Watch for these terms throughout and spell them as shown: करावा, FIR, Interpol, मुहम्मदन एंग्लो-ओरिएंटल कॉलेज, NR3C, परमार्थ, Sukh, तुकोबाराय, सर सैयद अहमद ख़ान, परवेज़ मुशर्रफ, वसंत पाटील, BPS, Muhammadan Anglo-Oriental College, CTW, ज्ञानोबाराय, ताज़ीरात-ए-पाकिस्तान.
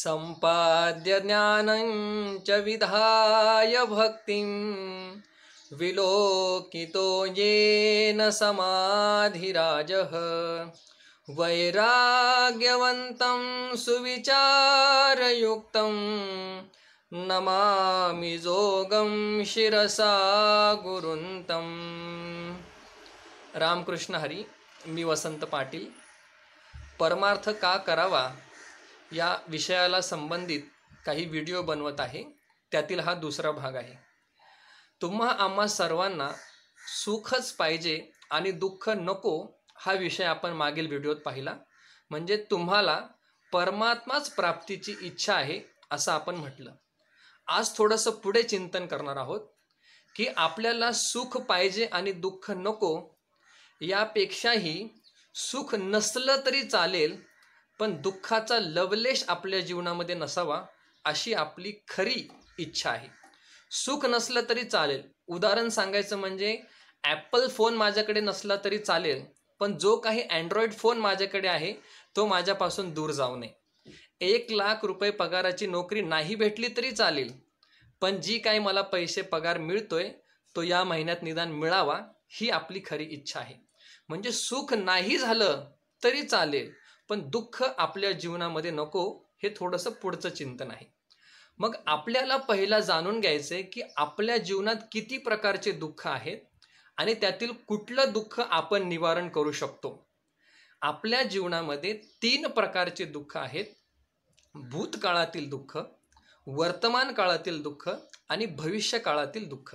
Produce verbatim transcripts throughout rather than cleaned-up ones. संपाद्य ज्ञानं च विधाय भक्तिं विलोकितो येन समाधिराजः वैराग्यवन्तं सुविचारयुक्तं नमामि जोगं शिरसा गुरुंतं। रामकृष्ण हरी। मी वसंत पाटील। परमार्थ का करावा या विषयाला संबंधित काही व्हिडिओ बनवत आहे, त्यातील हा दुसरा भाग आहे। तुम्हा आम्हा सर्वांना सुखच पाहिजे आणि दुःख नको हा विषय आपण मागील व्हिडिओत पाहिला, म्हणजे तुम्हाला परमात्माच प्राप्तीची इच्छा आहे असं आपण म्हटलं। आज थोडंसं पुढे चिंतन करणार आहोत की आपल्याला सुख पाहिजे आणि दुःख नको, यापेक्षाही सुख नसलं तरी चालेल पण दुःखाचा लवलेश आपल्या जीवनामध्ये नसावा अशी आपली खरी इच्छा आहे। सुख नसलं तरी चालेल, उदाहरण सांगायचं म्हणजे ॲपल फोन माझ्याकडे नसला तरी चालेल पण जो काही अँड्रॉइड फोन माझ्याकडे आहे तो माझ्यापासून दूर जाऊ नये। एक लाख रुपये पगाराची नोकरी नाही भेटली तरी चालेल पण जी काही मला पैसे पगार मिळतोय तो या महिन्यात निदान मिळावा ही आपली खरी इच्छा आहे। म्हणजे सुख नाही झालं तरी चालेल पण दुःख आपल्या जीवनामध्ये नको, हे थोडंसं पुढचं चिंतन आहे। मग आपल्याला पहिला जाणून घ्यायचं आहे की आपल्या जीवनात किती प्रकारचे दुःख आहेत आणि त्यातील कुठलं दुःख आपण निवारण करू शकतो। आपल्या जीवनामध्ये तीन प्रकारचे दुःख आहेत, भूतकाळातील दुःख, वर्तमान काळातील दुःख आणि भविष्य काळातील दुःख।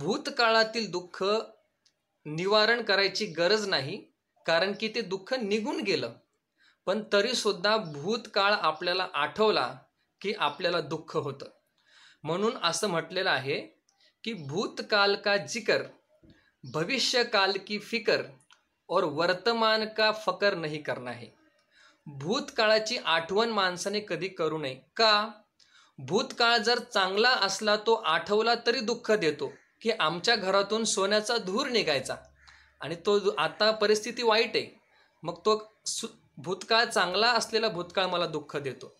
भूतकाळातील दुःख निवारण करायची गरज नाही कारण की ते दुःख निघून गेलं, पण तरीसुद्धा भूतकाळ आपल्याला आठवला की आपल्याला दुःख होतं। म्हणून असं म्हटलेलं आहे कि भूतकाल का जिक्र, भविष्य काल की फिकर और वर्तमान का फकर नहीं करना है। भूतकाळाची आठवण माणसाने कधी करू नये। का? भूतकाळ जर चांगला असला तो आठवला तरी दुःख देतो की आमच्या घरातून सोन्याचा धूर निघायचा आणि तो आता परिस्थिती वाईट आहे, मग तो भूतकाळ चांगला असलेला भूतकाळ मला दुःख देतो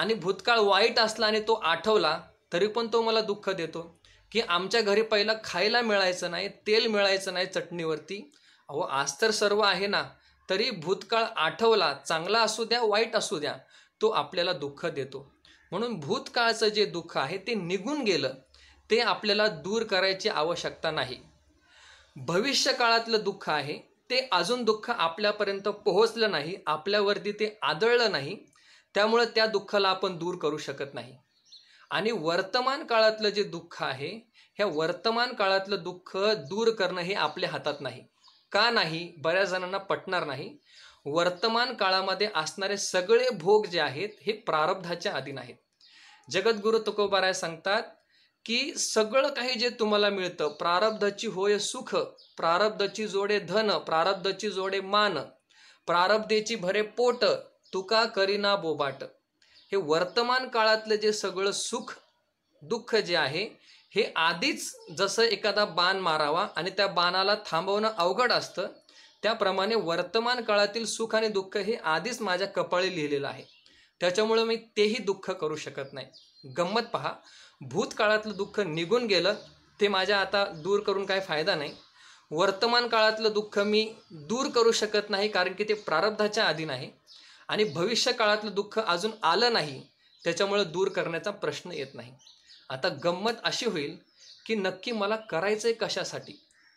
आणि भूतकाळ वाईट असला आणि तो आठवला तरी पण तो मला दुःख देतो की आमच्या घरी पहिला खायला मिळायचं नाही, तेल मिळायचं नाही चटणीवरती। अहो आज तर सर्व आहे ना, तरी भूतकाळ आठवला, चांगला असू द्या वाईट असू द्या, तो आपल्याला दुःख देतो। म्हणून भूतकाळचं जे दुःख आहे ते निघून गेलं, ते आपल्याला दूर करायची आवश्यकता नाही। भविष्य काळातलं दुःख आहे ते अजून दुःख आपल्यापर्यंत पोहोचलं नाही, आपल्यावरती ते आदळलं नाही, त्यामुळे त्या दुःखाला आपण दूर करू शकत नाही। आणि वर्तमान काळातलं जे दुःख आहे, ह्या वर्तमान काळातलं दुःख दूर करणं हे आपल्या हातात नाही। का नाही? बऱ्याच जणांना पटणार नाही। वर्तमान काळामध्ये असणारे सगळे भोग जे आहेत हे प्रारब्धाच्या अधीन आहेत। जगद्गुरु तुकोबाराय सांगतात की सगळं काही जे तुम्हाला मिळतं, प्रारब्धाची होय सुख, प्रारब्धाची जोडे धन, प्रारब्धाची जोडे मान, प्रारब्धेची भरे पोट, तुका करीना बोबाट। हे वर्तमान काळातलं जे सगळं सुख दुःख जे आहे हे आधीच जसं एखादा बाण मारावा आणि त्या बाणाला थांबवणं अवघड असतं, त्याप्रमाणे वर्तमान काळातील सुख आणि दुःख हे आधीच माझ्या कपाळी लिहिलेलं आहे, त्याच्यामुळे मी तेही दुःख करू शकत नाही। गंमत पहा, भूतकाळातलं दुःख निघून गेलं, ते माझ्या आता दूर करून काय फायदा नाही। वर्तमान काळातलं दुःख मी दूर करू शकत नाही कारण की ते प्रारब्धाच्या अधीन आहे आणि भविष्य काळातलं दुःख अजून आलं नाही, त्याच्यामुळे दूर करण्याचा प्रश्न येत नाही। आता गंमत अशी होईल की नक्की मला करायचं आहे कशासाठी,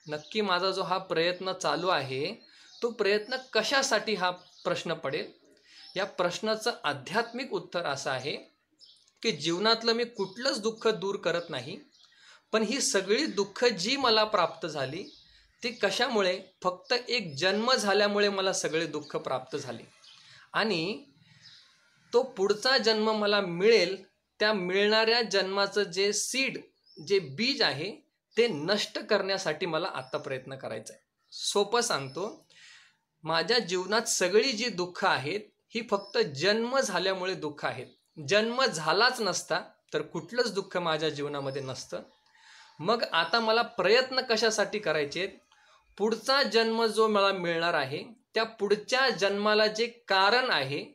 नक्की माझा जो हा प्रयत्न चालू आहे तो प्रयत्न कशासाठी हा प्रश्न पडेल। या प्रश्नाचं आध्यात्मिक उत्तर असं आहे की जीवनातलं मी कुठलंच दुःख दूर करत नाही, पण ही सगळी दुःख जी मला प्राप्त झाली ती कशामुळे, फक्त एक जन्म झाल्यामुळे मला सगळे दुःख प्राप्त झाले आणि तो पुढचा जन्म मला मिळेल, त्या मिळणाऱ्या जन्माचं जे सीड जे बीज आहे ते नष्ट करण्यासाठी मला आत्ता प्रयत्न करायचा आहे। सोपं सांगतो, माझ्या जीवनात सगळी जी दुःख आहेत ही फक्त जन्म झाल्यामुळे दुःख आहेत। जन्म झालाच नसता तर कुठलंच दुःख माझ्या जीवनामध्ये नसतं। मग आता मला प्रयत्न कशासाठी करायचे आहेत, पुढचा जन्म जो मला मिळणार आहे त्या पुढच्या जन्माला जे कारण आहे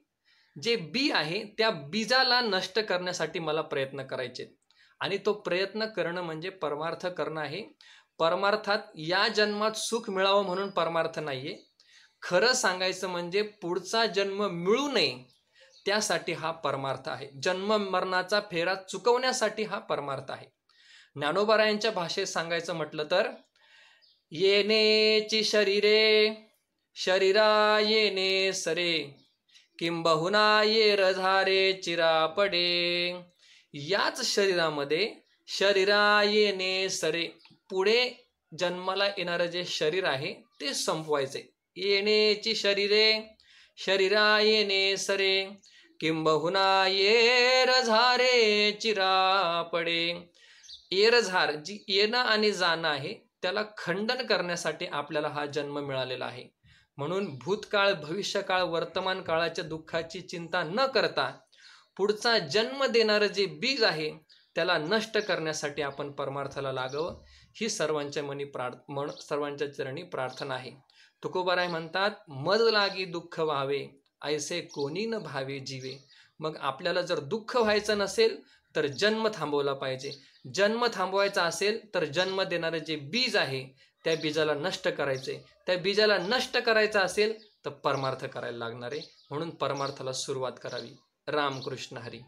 जे बी आहे त्या बीजाला नष्ट करण्यासाठी मला प्रयत्न करायचे, आणि तो प्रयत्न करणं म्हणजे परमार्थ करणं आहे। परमार्थात या जन्मात सुख मिळावं म्हणून परमार्थ नाहीये, खरं सांगायचं म्हणजे पुढचा जन्म मिळू नये त्यासाठी हा परमार्थ आहे। जन्म मरणाचा फेरा चुकवण्यासाठी हा परमार्थ आहे। ज्ञानोबारायांच्या भाषेत सांगायचं म्हटलं तर येनेची शरीरे शरीरा येणे सरे किंबहुना ये रधारे चिरा पडे। याच शरीरामध्ये शरीरा येणे सरे, पुढे जन्माला येणारं जे शरीर आहे ते संपवायचे। येणेची शरीरे शरीरा येणे सरे किंबहुना ये रधारे चिरा पडे। एरझार जी येणं आणि जाणं आहे त्याला खंडन करण्यासाठी आपल्याला हा जन्म मिळालेला आहे। म्हणून भूतकाळ भविष्यकाळ वर्तमान काळाच्या दुःखाची चिंता न करता पुढचा जन्म देणारं जे बीज आहे त्याला नष्ट करण्यासाठी आपण परमार्थाला लागावं, ही सर्वांच्या मनी प्रार्थना सर्वांच्या चरणी प्रार्थना आहे। तुकोबाराय म्हणतात मज लागी दुःख व्हावे ऐसे कोणी न भावे जीवे। मग आपल्याला जर दुःख व्हायचं नसेल तर जन्म थांबवला पाहिजे, जन्म थांबवायचा असेल तर जन्म देणारे जे बीज आहे त्या बीजाला नष्ट करायचे, त्या बीजाला नष्ट करायचा असेल तर परमार्थ करायला लागणार आहे। म्हणून परमार्थाला सुरुवात करावी। रामकृष्ण हरी।